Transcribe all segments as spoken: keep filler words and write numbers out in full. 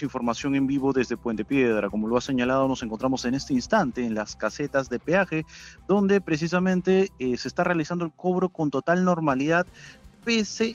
Información en vivo desde Puente Piedra. Como lo ha señalado, nos encontramos en este instante en las casetas de peaje, donde precisamente eh, se está realizando el cobro con total normalidad, pese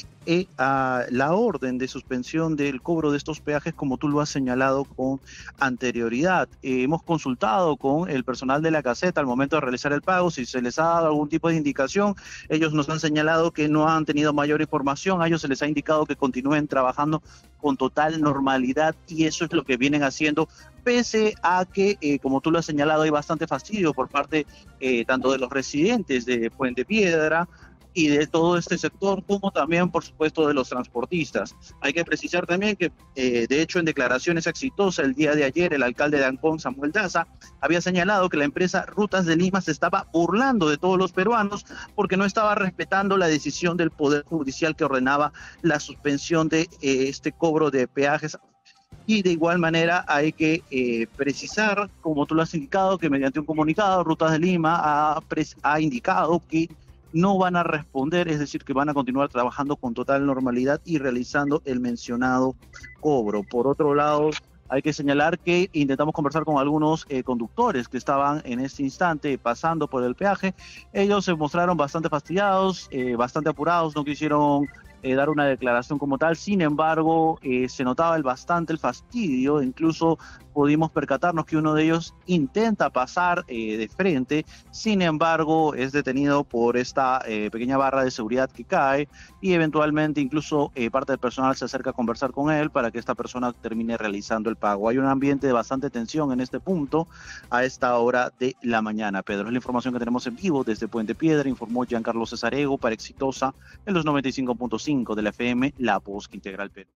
a la orden de suspensión del cobro de estos peajes, como tú lo has señalado con anterioridad. Eh, hemos consultado con el personal de la caseta al momento de realizar el pago, si se les ha dado algún tipo de indicación. Ellos nos han señalado que no han tenido mayor información, a ellos se les ha indicado que continúen trabajando con total normalidad y eso es lo que vienen haciendo, pese a que, eh, como tú lo has señalado, hay bastante fastidio por parte eh, tanto de los residentes de Puente Piedra y de todo este sector, como también, por supuesto, de los transportistas. Hay que precisar también que, eh, de hecho, en declaraciones exitosas el día de ayer, el alcalde de Ancón, Samuel Daza, había señalado que la empresa Rutas de Lima se estaba burlando de todos los peruanos porque no estaba respetando la decisión del Poder Judicial que ordenaba la suspensión de eh, este cobro de peajes. Y de igual manera hay que eh, precisar, como tú lo has indicado, que mediante un comunicado, Rutas de Lima ha, ha indicado que no van a responder, es decir, que van a continuar trabajando con total normalidad y realizando el mencionado cobro. Por otro lado, hay que señalar que intentamos conversar con algunos eh, conductores que estaban en este instante pasando por el peaje. Ellos se mostraron bastante fastidiados, eh, bastante apurados, no quisieron eh, dar una declaración como tal. Sin embargo, eh, se notaba el bastante el fastidio, incluso pudimos percatarnos que uno de ellos intenta pasar eh, de frente, sin embargo es detenido por esta eh, pequeña barra de seguridad que cae y eventualmente incluso eh, parte del personal se acerca a conversar con él para que esta persona termine realizando el pago. Hay un ambiente de bastante tensión en este punto a esta hora de la mañana. Pedro, es la información que tenemos en vivo desde Puente Piedra, informó Giancarlo Cesarego para Exitosa en los noventa y cinco punto cinco de la F M, La Voz Integral Perú.